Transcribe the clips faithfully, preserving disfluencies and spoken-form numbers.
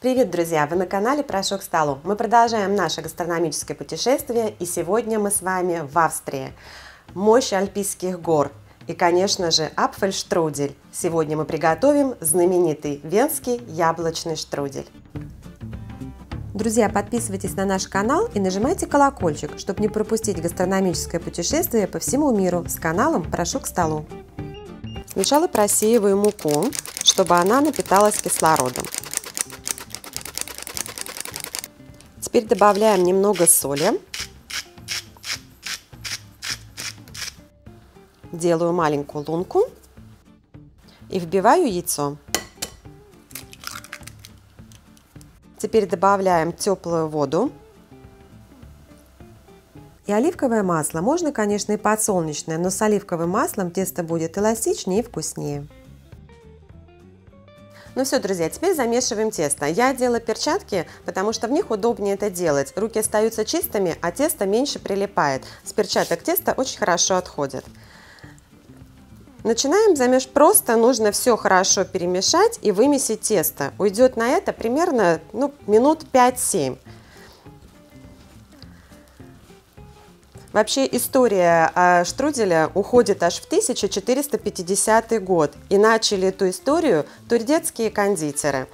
Привет, друзья! Вы на канале «Прошу к столу». Мы продолжаем наше гастрономическое путешествие, и сегодня мы с вами в Австрии. Мощь Альпийских гор и, конечно же, Апфельштрудель. Сегодня мы приготовим знаменитый венский яблочный штрудель. Друзья, подписывайтесь на наш канал и нажимайте колокольчик, чтобы не пропустить гастрономическое путешествие по всему миру с каналом «Прошу к столу». Сначала просеиваю муку, чтобы она напиталась кислородом. Теперь добавляем немного соли. Делаю маленькую лунку и вбиваю яйцо. Теперь добавляем теплую воду и оливковое масло. Можно, конечно, и подсолнечное, но с оливковым маслом тесто будет эластичнее и вкуснее. Ну все, друзья, теперь замешиваем тесто. Я одела перчатки, потому что в них удобнее это делать. Руки остаются чистыми, а тесто меньше прилипает. С перчаток тесто очень хорошо отходит. Начинаем замеш... Просто нужно все хорошо перемешать и вымесить тесто. Уйдет на это примерно ну, минут пять-семь. Вообще история штруделя уходит аж в тысяча четыреста пятидесятый год, и начали эту историю турецкие кондитеры.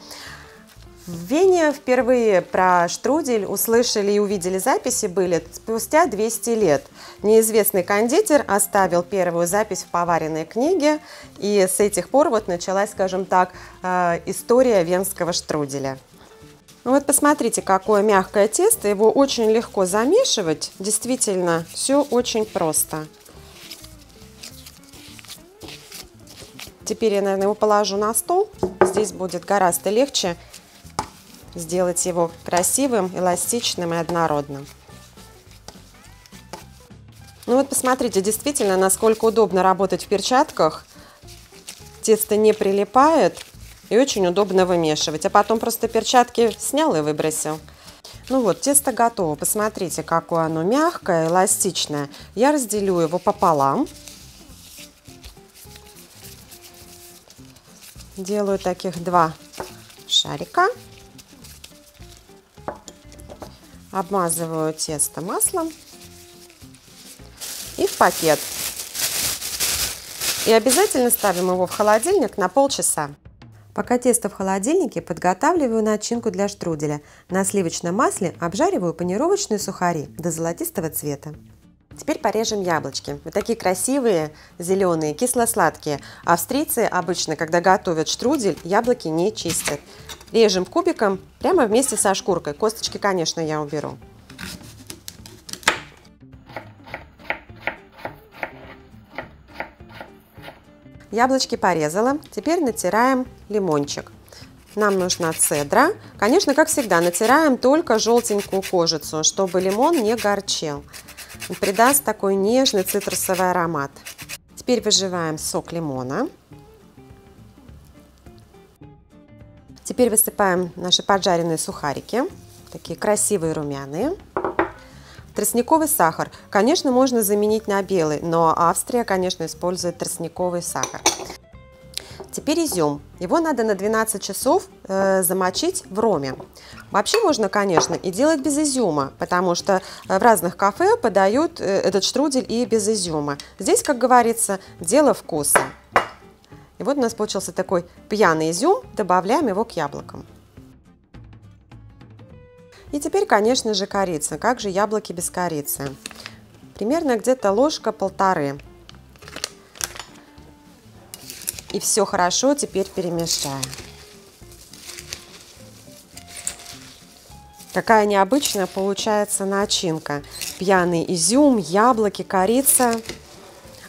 В Вене впервые про штрудель услышали и увидели записи были спустя двести лет. Неизвестный кондитер оставил первую запись в поваренной книге, и с этих пор вот началась, скажем так, история венского штруделя. Вот посмотрите, какое мягкое тесто, его очень легко замешивать, действительно, все очень просто. Теперь я, наверное, его положу на стол, здесь будет гораздо легче сделать его красивым, эластичным и однородным. Ну вот посмотрите, действительно, насколько удобно работать в перчатках, тесто не прилипает. И очень удобно вымешивать, а потом просто перчатки снял и выбросил. Ну вот, тесто готово. Посмотрите, какое оно мягкое, эластичное. Я разделю его пополам. Делаю таких два шарика. Обмазываю тесто маслом. И в пакет. И обязательно ставим его в холодильник на полчаса. Пока тесто в холодильнике, подготавливаю начинку для штруделя. На сливочном масле обжариваю панировочные сухари до золотистого цвета. Теперь порежем яблочки. Вот такие красивые, зеленые, кисло-сладкие. Австрийцы обычно, когда готовят штрудель, яблоки не чистят. Режем кубиком прямо вместе со шкуркой. Косточки, конечно, я уберу. Яблочки порезала. Теперь натираем лимончик. Нам нужна цедра. Конечно, как всегда, натираем только желтенькую кожицу, чтобы лимон не горчил. Он придаст такой нежный цитрусовый аромат. Теперь выжимаем сок лимона. Теперь высыпаем наши поджаренные сухарики. Такие красивые румяные. Тростниковый сахар, конечно, можно заменить на белый, но Австрия, конечно, использует тростниковый сахар. Теперь изюм. Его надо на двенадцать часов э, замочить в роме. Вообще можно, конечно, и делать без изюма, потому что в разных кафе подают этот штрудель и без изюма. Здесь, как говорится, дело вкуса. И вот у нас получился такой пьяный изюм. Добавляем его к яблокам. И теперь, конечно же, корица. Как же яблоки без корицы? Примерно где-то ложка-полторы. И все хорошо теперь перемешаем. Какая необычная получается начинка. Пьяный изюм, яблоки, корица.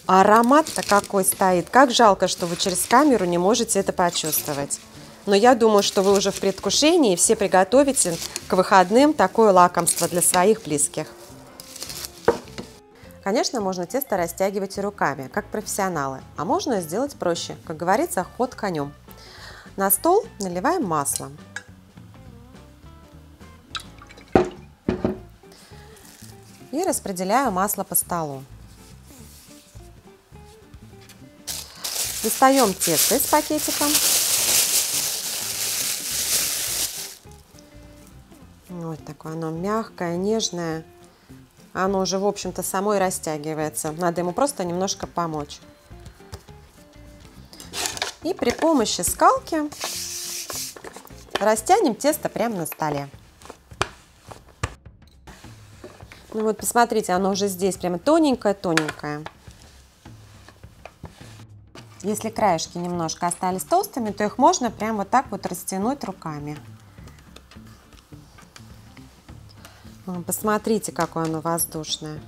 Аромат-то какой стоит. Как жалко, что вы через камеру не можете это почувствовать. Но я думаю, что вы уже в предвкушении, и все приготовите к выходным такое лакомство для своих близких. Конечно, можно тесто растягивать и руками, как профессионалы, а можно сделать проще, как говорится, ход конем. На стол наливаем масло. И распределяю масло по столу. Достаем тесто из пакетика. Вот такое оно мягкое, нежное. Оно уже, в общем-то, самой растягивается. Надо ему просто немножко помочь. И при помощи скалки растянем тесто прямо на столе. Ну вот, посмотрите, оно уже здесь прямо тоненькое-тоненькое. Если краешки немножко остались толстыми, то их можно прямо вот так вот растянуть руками. Посмотрите, какое оно воздушное.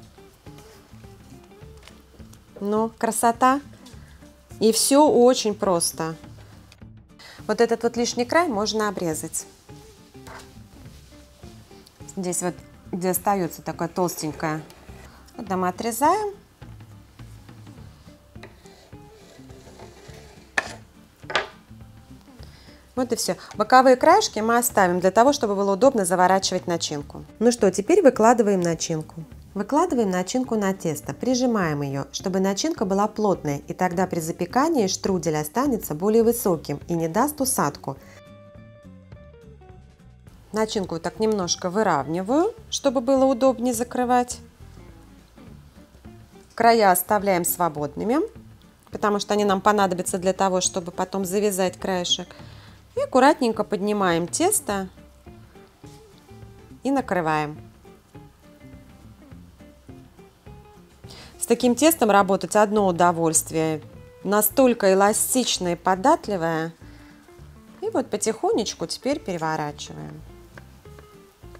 Ну, красота. И все очень просто. Вот этот вот лишний край можно обрезать. Здесь вот, где остается такое толстенькое. Это мы отрезаем. Вот и все. Боковые краешки мы оставим для того, чтобы было удобно заворачивать начинку. Ну что, теперь выкладываем начинку. Выкладываем начинку на тесто, прижимаем ее, чтобы начинка была плотная, и тогда при запекании штрудель останется более высоким и не даст усадку. Начинку так немножко выравниваю, чтобы было удобнее закрывать. Края оставляем свободными, потому что они нам понадобятся для того, чтобы потом завязать краешек. И аккуратненько поднимаем тесто и накрываем. С таким тестом работать одно удовольствие. Настолько эластичное и податливое. И вот потихонечку теперь переворачиваем.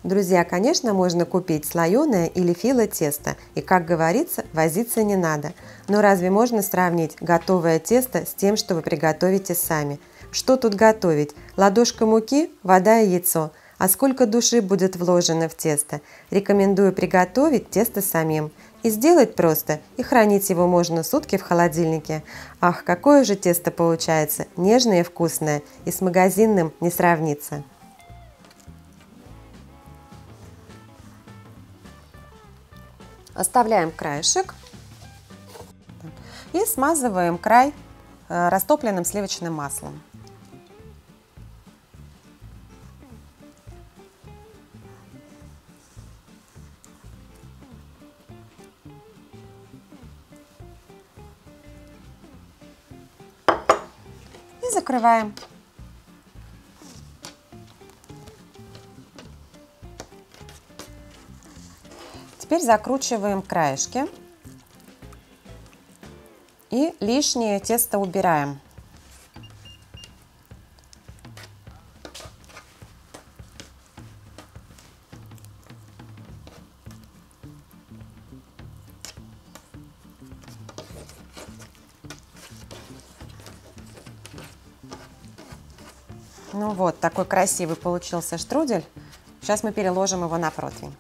Друзья, конечно, можно купить слоеное или фило тесто. И, как говорится, возиться не надо. Но разве можно сравнить готовое тесто с тем, что вы приготовите сами? Что тут готовить? Ладошка муки, вода и яйцо. А сколько души будет вложено в тесто? Рекомендую приготовить тесто самим. И сделать просто, и хранить его можно сутки в холодильнике. Ах, какое же тесто получается, нежное и вкусное, и с магазинным не сравнится. Оставляем краешек и смазываем край растопленным сливочным маслом. И закрываем. Теперь закручиваем краешки и лишнее тесто убираем. Ну вот, такой красивый получился штрудель. Сейчас мы переложим его на противень.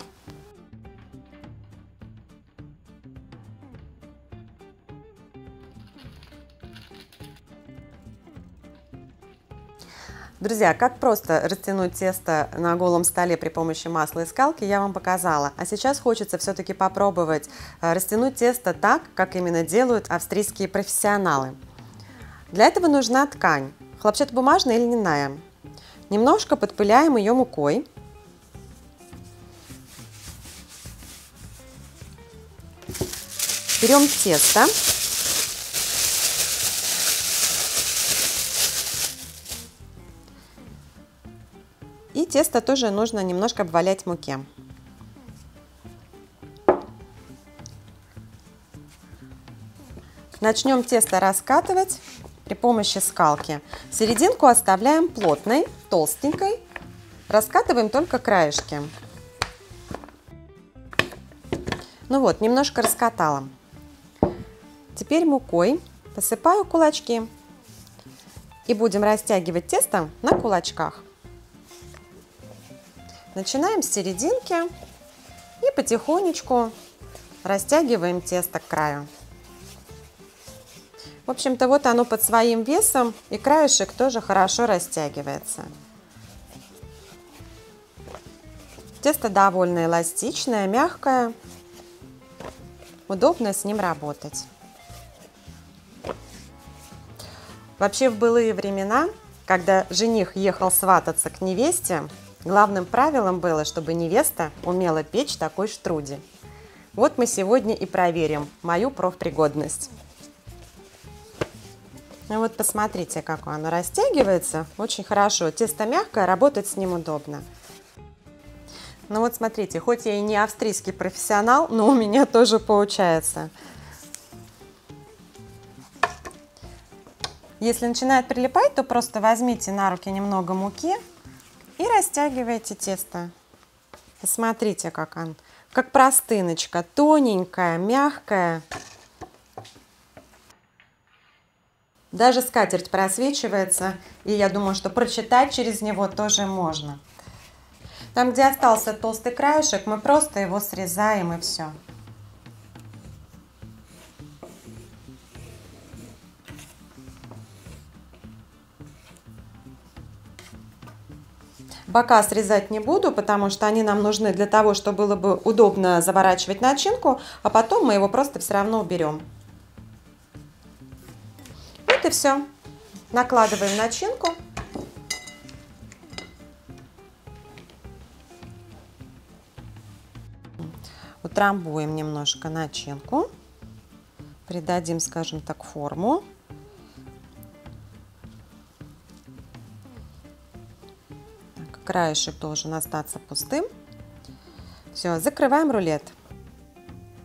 Друзья, как просто растянуть тесто на голом столе при помощи масла и скалки, я вам показала. А сейчас хочется все-таки попробовать растянуть тесто так, как именно делают австрийские профессионалы. Для этого нужна ткань, хлопчатобумажная или льняная. Немножко подпыляем ее мукой. Берем тесто. И тесто тоже нужно немножко обвалять в муке. Начнем тесто раскатывать при помощи скалки. Серединку оставляем плотной, толстенькой. Раскатываем только краешки. Ну вот, немножко раскатала. Теперь мукой посыпаю кулачки. И будем растягивать тесто на кулачках. Начинаем с серединки и потихонечку растягиваем тесто к краю. В общем-то, вот оно под своим весом, и краешек тоже хорошо растягивается. Тесто довольно эластичное, мягкое, удобно с ним работать. Вообще, в былые времена, когда жених ехал свататься к невесте, Главным правилом было, чтобы невеста умела печь такой штрудель. Вот мы сегодня и проверим мою профпригодность. Ну вот посмотрите, как оно растягивается. Очень хорошо. Тесто мягкое, работать с ним удобно. Ну вот смотрите, хоть я и не австрийский профессионал, но у меня тоже получается. Если начинает прилипать, то просто возьмите на руки немного муки и растягивайте тесто. Посмотрите, как оно. Как простыночка, тоненькая, мягкая. Даже скатерть просвечивается, и я думаю, что прочитать через него тоже можно. Там, где остался толстый краешек, мы просто его срезаем, и все. Бока срезать не буду, потому что они нам нужны для того, чтобы было бы удобно заворачивать начинку, а потом мы его просто все равно уберем. Вот и все. Накладываем начинку. Утрамбуем немножко начинку. Придадим, скажем так, форму. Краешек должен остаться пустым. Все, закрываем рулет.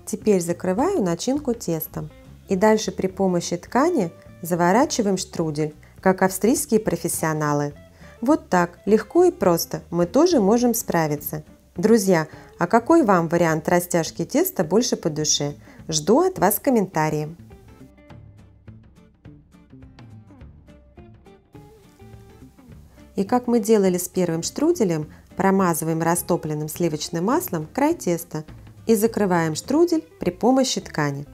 Теперь закрываю начинку тестом. И дальше при помощи ткани заворачиваем штрудель, как австрийские профессионалы. Вот так, легко и просто, мы тоже можем справиться. Друзья, а какой вам вариант растяжки теста больше по душе? Жду от вас комментарии. И как мы делали с первым штруделем, промазываем растопленным сливочным маслом край теста и закрываем штрудель при помощи ткани.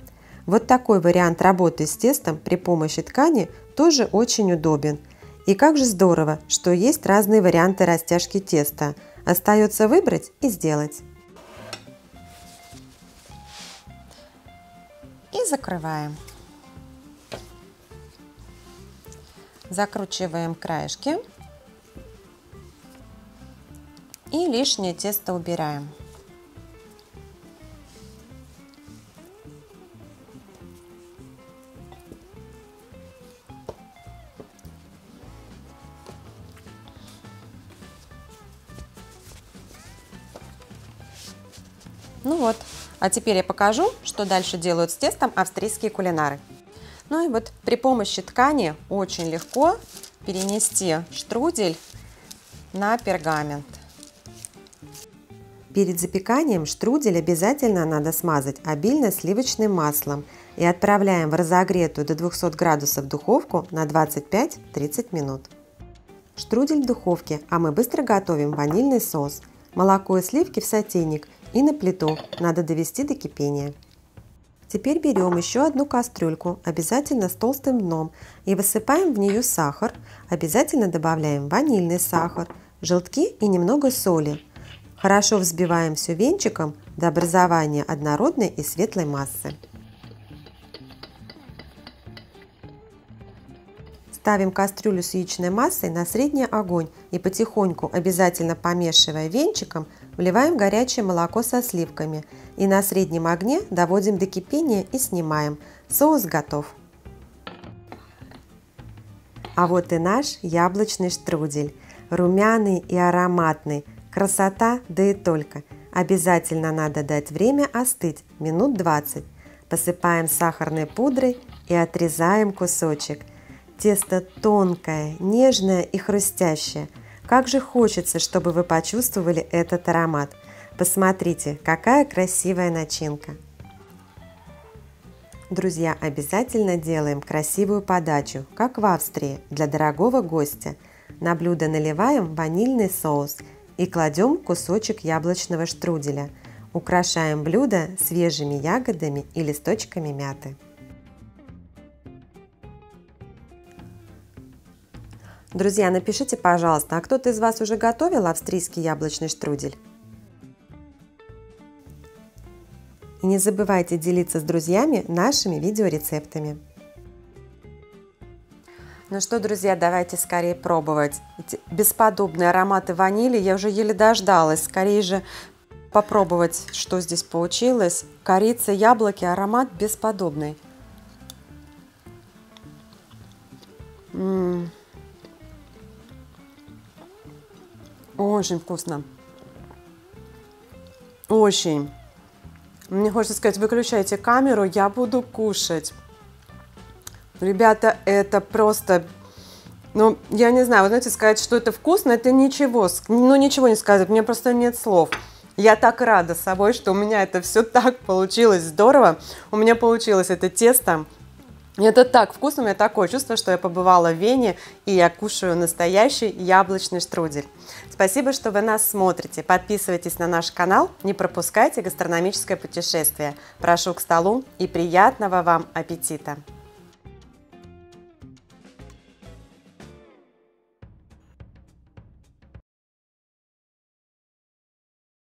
Вот такой вариант работы с тестом при помощи ткани тоже очень удобен. И как же здорово, что есть разные варианты растяжки теста. Остается выбрать и сделать. И закрываем. Закручиваем краешки. И лишнее тесто убираем. Ну вот, а теперь я покажу, что дальше делают с тестом австрийские кулинары. Ну и вот при помощи ткани очень легко перенести штрудель на пергамент. Перед запеканием штрудель обязательно надо смазать обильно сливочным маслом и отправляем в разогретую до двухсот градусов духовку на двадцать пять-тридцать минут. Штрудель в духовке, а мы быстро готовим ванильный соус. Молоко и сливки в сотейник и на плиту надо довести до кипения. Теперь берем еще одну кастрюльку, обязательно с толстым дном, и высыпаем в нее сахар, обязательно добавляем ванильный сахар, желтки и немного соли. Хорошо взбиваем все венчиком до образования однородной и светлой массы. Ставим кастрюлю с яичной массой на средний огонь и потихоньку, обязательно помешивая венчиком, вливаем горячее молоко со сливками и на среднем огне доводим до кипения и снимаем. Соус готов. А вот и наш яблочный штрудель. Румяный и ароматный. Красота, да и только! Обязательно надо дать время остыть, минут двадцать. Посыпаем сахарной пудрой и отрезаем кусочек. Тесто тонкое, нежное и хрустящее. Как же хочется, чтобы вы почувствовали этот аромат. Посмотрите, какая красивая начинка! Друзья, обязательно делаем красивую подачу, как в Австрии, для дорогого гостя. На блюдо наливаем ванильный соус и кладем кусочек яблочного штруделя. Украшаем блюдо свежими ягодами и листочками мяты. Друзья, напишите, пожалуйста, а кто-то из вас уже готовил австрийский яблочный штрудель? И не забывайте делиться с друзьями нашими видеорецептами. Ну что, друзья, давайте скорее пробовать. Эти бесподобные ароматы ванили я уже еле дождалась. Скорее же попробовать, что здесь получилось. Корица, яблоки, аромат бесподобный. М-м-м. Очень вкусно. Очень. Мне хочется сказать, выключайте камеру, я буду кушать. Ребята, это просто, ну, я не знаю, вы знаете, сказать, что это вкусно, это ничего, ну, ничего не сказать, мне просто нет слов. Я так рада собой, что у меня это все так получилось здорово, у меня получилось это тесто. Это так вкусно, у меня такое чувство, что я побывала в Вене, и я кушаю настоящий яблочный штрудель. Спасибо, что вы нас смотрите. Подписывайтесь на наш канал, не пропускайте гастрономическое путешествие. Прошу к столу и приятного вам аппетита!